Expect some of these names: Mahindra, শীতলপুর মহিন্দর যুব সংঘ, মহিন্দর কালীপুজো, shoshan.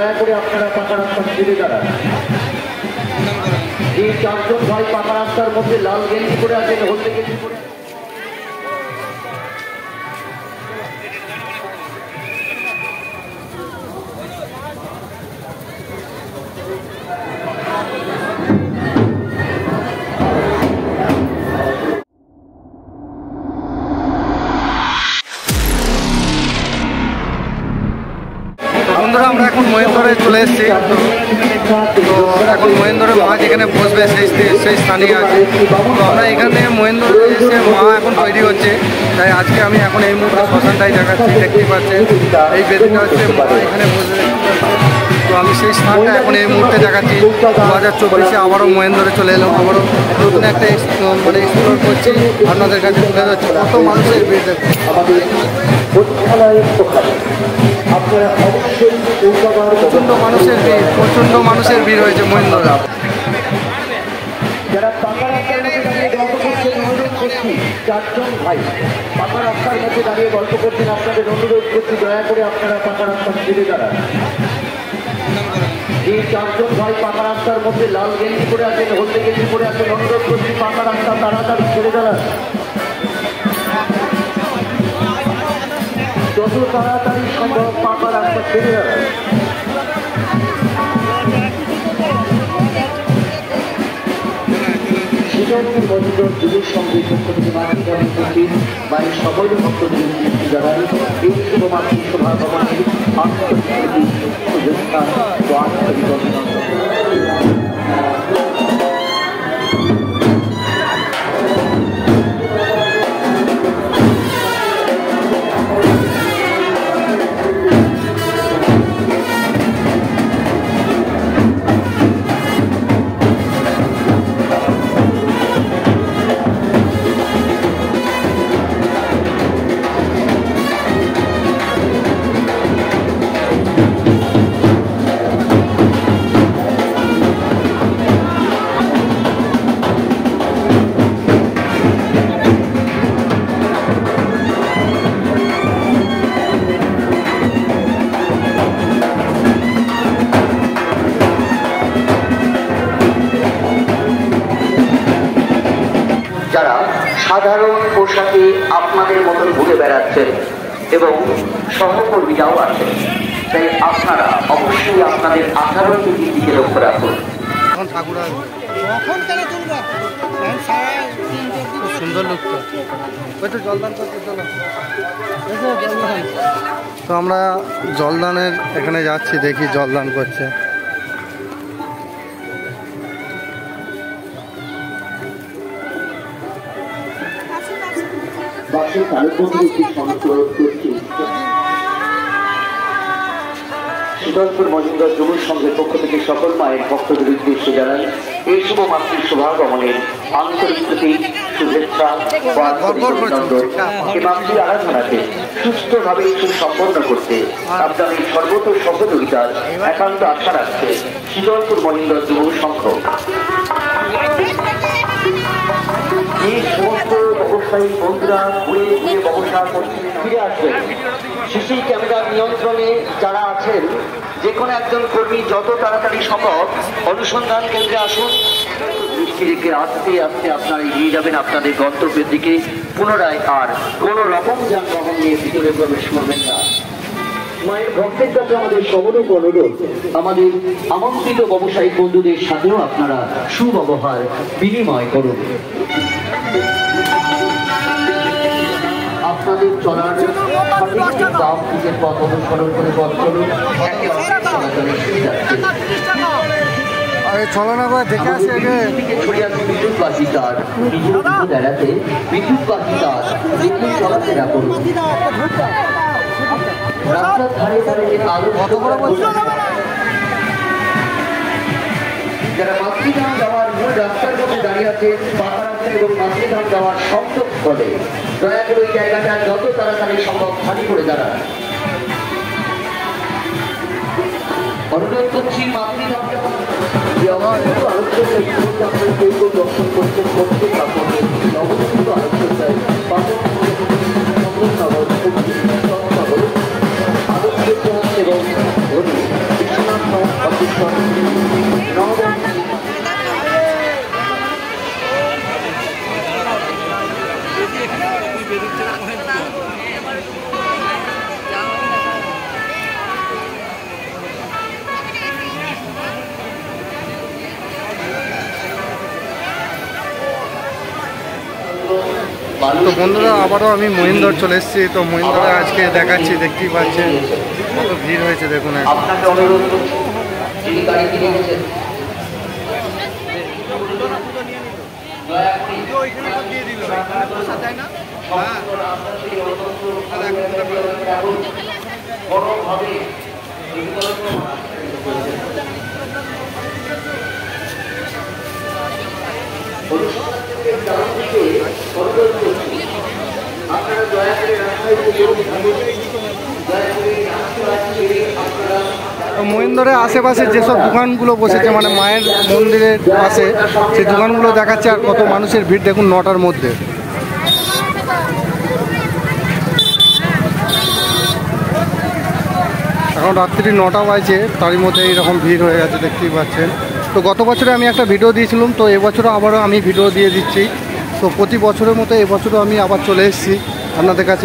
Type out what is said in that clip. দয়া করে আপনারা পাকা রাস্তা ছেড়ে দাঁড়ান। এই চারজন ভাই পাকা রাস্তার মধ্যে লাল গেঞ্জি করে আছেন, হলদে গেঞ্জি করে। আমরা এখন মহিন্দরে চলে এসেছি, তো এখন মহিন্দরের মা যেখানে বসবে সেই স্থানে আছে। তো আমরা এখানে মহিন্দরে এসে মা এখন তৈরি হচ্ছে, তাই আজকে আমি এখন এই মুহূর্তে শ্মশানটাই দেখাচ্ছি। দেখতে পাচ্ছেন এই বেদিটা হচ্ছে মা এখানে বসবে, তো আমি সেই স্থানটা এখন এই মুহূর্তে দেখাচ্ছি। 2024-এ আবারও মহিন্দরে চলে এলাম, আবারও নতুন একটা মানে এক্সপ্লোর করছি, আপনাদের কাছে তুলে যাচ্ছে কত মানুষের ভিড় দেখবে। প্রচন্ড মানুষের ভিড় হয়েছে মহিন্দরা। যারা পাকা রাস্তার মধ্যে দাঁড়িয়ে গল্প করছেন, অনুরোধ করছি চারজন ভাই পাকা রাস্তার মধ্যে দাঁড়িয়ে গল্প করছেন, আপনাদের অনুরোধ করছি দয়া করে আপনারা পাকা রাস্তা ছেড়ে দাঁড়ান। এই চারজন ভাই পাকা রাস্তার মধ্যে লাল গেঞ্জি করে আছেন, হলদে গেঞ্জি করে আছেন, অনুরোধ করছি পাকা রাস্তা তাড়াতাড়ি ছেড়ে দাঁড়ান। যত তাড়াতাড়ি সম্ভব পাকা রাস্তা ছেড়ে দাঁড়ান। শীতলপুর মহিন্দর যুবক সঙ্গে বাড়ির সকলের ভক্তদের জানান এই শুভমাত্র সভা ভবনে আত্মবিশ্বাস। যারা সাধারণ পোশাকে আপনাদের মতন ঘুরে বেড়াচ্ছেন এবং সহকর্মীরাও আছেন, তাই আপনারা অবশ্যই আপনাদের আচরণ দিকে লক্ষ্য রাখুন। তো আমরা জলদানের এখানে যাচ্ছি, দেখি জলদান করছে। শীতলপুর মহিন্দর যুব সংঘের পক্ষ থেকে সকল মায়ের ভক্তদের উদ্দেশ্যে জানান এই শুভ মাতৃসভাগমনের আন্তরিক প্রতি শুভেচ্ছা ও মাতৃ আরাধনাকে সুস্থভাবে সুসম্পন্ন করতে আপনাদের সর্বত সহযোগিতার একান্ত আশা রাখছে শীতলপুর মহিন্দর যুব সংঘ। এই সমস্ত ব্যবসায়ী বন্ধুরা ঘুরে ঘুরে ব্যবসা করতে ফিরে আসবেন। সিসি ক্যামেরার নিয়ন্ত্রণে যারা আছেন, যে কোনো একজন কর্মী যত তাড়াতাড়ি সম্ভব অনুসন্ধান কেন্দ্রে আসুন। দৃষ্টিকে আস্তে আস্তে আপনারা এগিয়ে যাবেন আপনাদের গন্তব্যের দিকে। পুনরায় আর কোনো রকম যানবাহন নিয়ে ভিতরে প্রবেশ করবেন না। মায়ের ভক্তের কাছে আমাদের সবরূপ অনুরোধ, আমাদের আমন্ত্রিত ব্যবসায়ী বন্ধুদের সাথেও আপনারা সুব্যবহার বিনিময় করুন। আপনাদের চলার সঠিক দাম নিজের পথ অনুসরণ করে পথ চলুন। বেড়াতে বিদ্যুৎবাসী কাজ চলাফেরা করুন। রাস্তার ধারে ধারে যারা মাতৃধাম যাওয়ার মূল রাস্তার মধ্যে দাঁড়িয়ে আছে পাকা রাস্তা এবং মাতৃধাম যাওয়ার শব্দ করে দয়া করে ওই জায়গাটা যত তাড়াতাড়ি সম্ভব খালি করে দাঁড়ান। অনুরোধ করছি মাতৃধাম দর্শন করতে করতে অবস্থিত আলোচ্য এবং তো বন্ধুরা আবারও আমি মহিন্দর চলে এসেছি। তো মহিন্দরে আজকে দেখাচ্ছি, দেখতেই পাচ্ছেন কত ভিড় হয়েছে দেখুন। আপনারা দয়া করে মহিন্দরের আশেপাশে যেসব দোকানগুলো বসেছে, মানে মায়ের মন্দিরের পাশে, সেই দোকানগুলো দেখাচ্ছে। আর কত মানুষের ভিড় দেখুন 9টার মধ্যে। এখন রাত্রি 9টা বাজছে, তারই মধ্যে এইরকম ভিড় হয়ে গেছে, দেখতেই পাচ্ছেন। তো গত বছরে আমি একটা ভিডিও দিয়েছিলাম, তো এবছরও আবারও আমি ভিডিও দিয়ে দিচ্ছি। তো প্রতি বছরের মতো এবছরও আমি আবার চলে এসেছি আপনাদের কাছে।